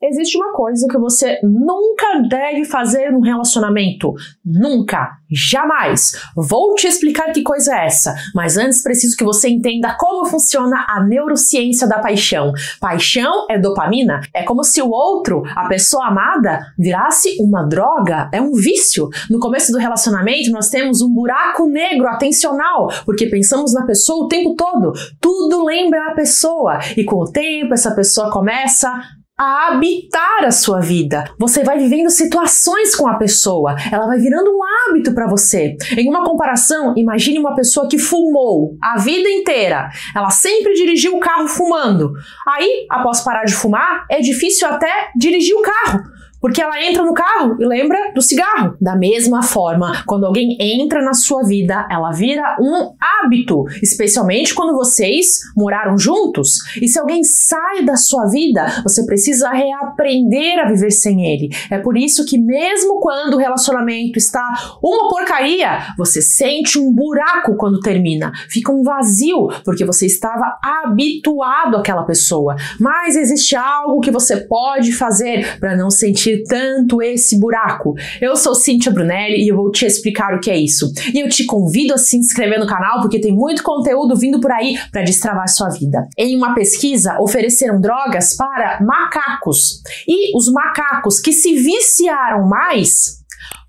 Existe uma coisa que você nunca deve fazer num relacionamento. Nunca, jamais. Vou te explicar que coisa é essa, mas antes preciso que você entenda como funciona a neurociência da paixão. Paixão é dopamina, é como se o outro, a pessoa amada, virasse uma droga, é um vício. No começo do relacionamento nós temos um buraco negro atencional, porque pensamos na pessoa o tempo todo, tudo lembra a pessoa e com o tempo essa pessoa começa a habitar a sua vida. Você vai vivendo situações com a pessoa, ela vai virando um hábito para você. Em uma comparação, imagine uma pessoa que fumou a vida inteira, ela sempre dirigiu o carro fumando. Aí, após parar de fumar, é difícil até dirigir o carro, porque ela entra no carro e lembra do cigarro. Da mesma forma, quando alguém entra na sua vida, ela vira um hábito, especialmente quando vocês moraram juntos. E se alguém sai da sua vida, você precisa reaprender a viver sem ele. É por isso que mesmo quando o relacionamento está uma porcaria, você sente um buraco quando termina. Fica um vazio, porque você estava habituado àquela pessoa. Mas existe algo que você pode fazer para não sentir tanto esse buraco. Eu sou Cíntia Brunelli e eu vou te explicar o que é isso. E eu te convido a se inscrever no canal porque tem muito conteúdo vindo por aí para destravar sua vida. Em uma pesquisa, ofereceram drogas para macacos e os macacos que se viciaram mais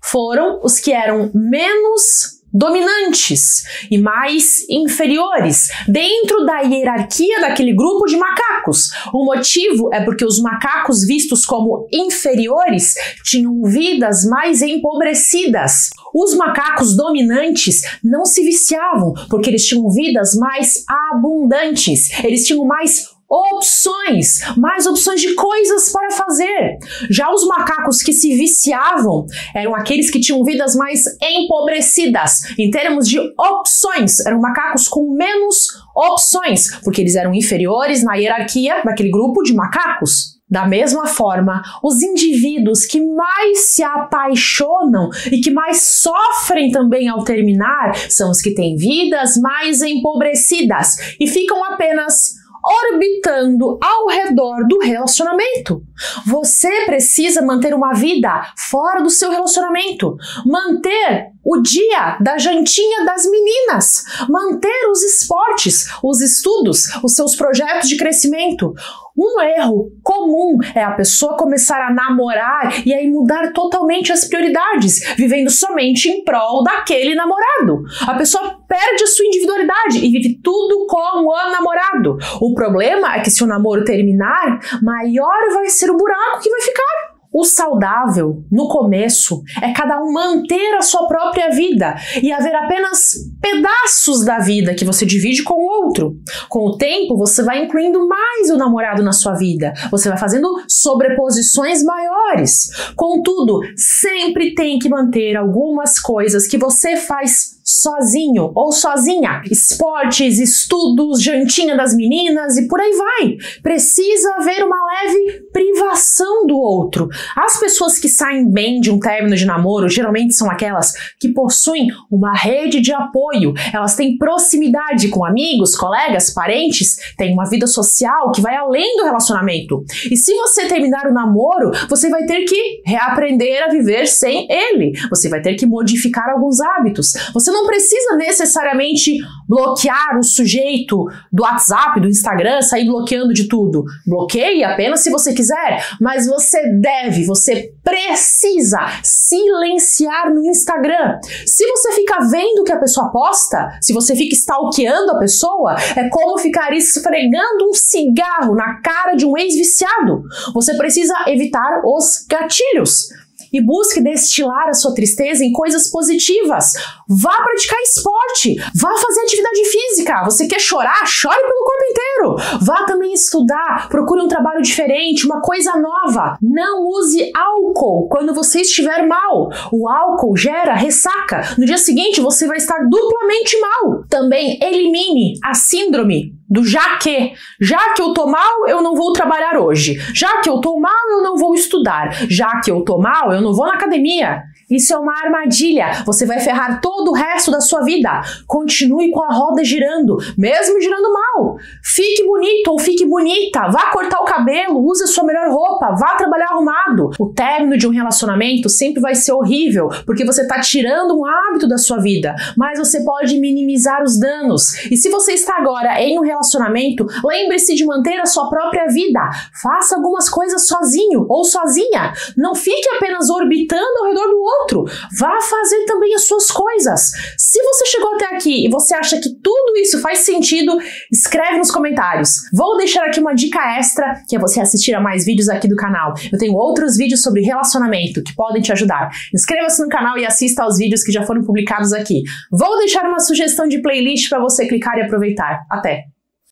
foram os que eram menos dominantes e mais inferiores dentro da hierarquia daquele grupo de macacos. O motivo é porque os macacos vistos como inferiores tinham vidas mais empobrecidas. Os macacos dominantes não se viciavam porque eles tinham vidas mais abundantes, eles tinham mais opções de coisas para fazer. Já os macacos que se viciavam eram aqueles que tinham vidas mais empobrecidas. Em termos de opções, eram macacos com menos opções, porque eles eram inferiores na hierarquia daquele grupo de macacos. Da mesma forma, os indivíduos que mais se apaixonam e que mais sofrem também ao terminar são os que têm vidas mais empobrecidas e ficam apenas orbitando ao redor do relacionamento. Você precisa manter uma vida fora do seu relacionamento, manter o dia da jantinha das meninas, manter os esportes, os estudos, os seus projetos de crescimento. Um erro comum é a pessoa começar a namorar e aí mudar totalmente as prioridades, vivendo somente em prol daquele namorado. A pessoa perde a sua individualidade e vive tudo com o namorado. O problema é que se o namoro terminar, maior vai ser o buraco que vai ficar. O saudável, no começo, é cada um manter a sua própria vida e haver apenas pedaços da vida que você divide com o outro. Com o tempo, você vai incluindo mais o namorado na sua vida, você vai fazendo sobreposições maiores. Contudo, sempre tem que manter algumas coisas que você faz sozinho ou sozinha. Esportes, estudos, jantinha das meninas e por aí vai. Precisa haver uma leve privação do outro. As pessoas que saem bem de um término de namoro geralmente são aquelas que possuem uma rede de apoio. Elas têm proximidade com amigos, colegas, parentes, têm uma vida social que vai além do relacionamento. E se você terminar o namoro, você vai ter que reaprender a viver sem ele. Você vai ter que modificar alguns hábitos. Você não precisa necessariamente bloquear o sujeito do WhatsApp, do Instagram, sair bloqueando de tudo. Bloqueie apenas se você quiser, mas você precisa silenciar no Instagram. Se você fica vendo o que a pessoa posta, se você fica stalkeando a pessoa, é como ficar esfregando um cigarro na cara de um ex-viciado. Você precisa evitar os gatilhos e busque destilar a sua tristeza em coisas positivas. Vá praticar esporte, vá fazer atividade física. Você quer chorar? Chore pelo corpo inteiro. Vá também estudar, procure um trabalho diferente, uma coisa nova. Não use álcool quando você estiver mal. O álcool gera ressaca. No dia seguinte você vai estar duplamente mal. Também elimine a síndrome do já que. Já que eu tô mal, eu não vou trabalhar hoje. Já que eu tô mal, eu não vou estudar. Já que eu tô mal, eu não vou na academia. Isso é uma armadilha. Você vai ferrar todo o resto da sua vida. Continue com a roda girando, mesmo girando mal. Fique bonito ou fique bonita. Vá cortar o cabelo, use a sua melhor roupa, vá trabalhar arrumado. O término de um relacionamento sempre vai ser horrível, porque você está tirando um hábito da sua vida. Mas você pode minimizar os danos. E se você está agora em um relacionamento, lembre-se de manter a sua própria vida. Faça algumas coisas sozinho ou sozinha. Não fique apenas orbitando ao redor do outro. Vá fazer também as suas coisas. Se você chegou até aqui e você acha que tudo isso faz sentido, escreve nos comentários. Vou deixar aqui uma dica extra, que é você assistir a mais vídeos aqui do canal. Eu tenho outros vídeos sobre relacionamento que podem te ajudar. Inscreva-se no canal e assista aos vídeos que já foram publicados aqui. Vou deixar uma sugestão de playlist para você clicar e aproveitar. Até!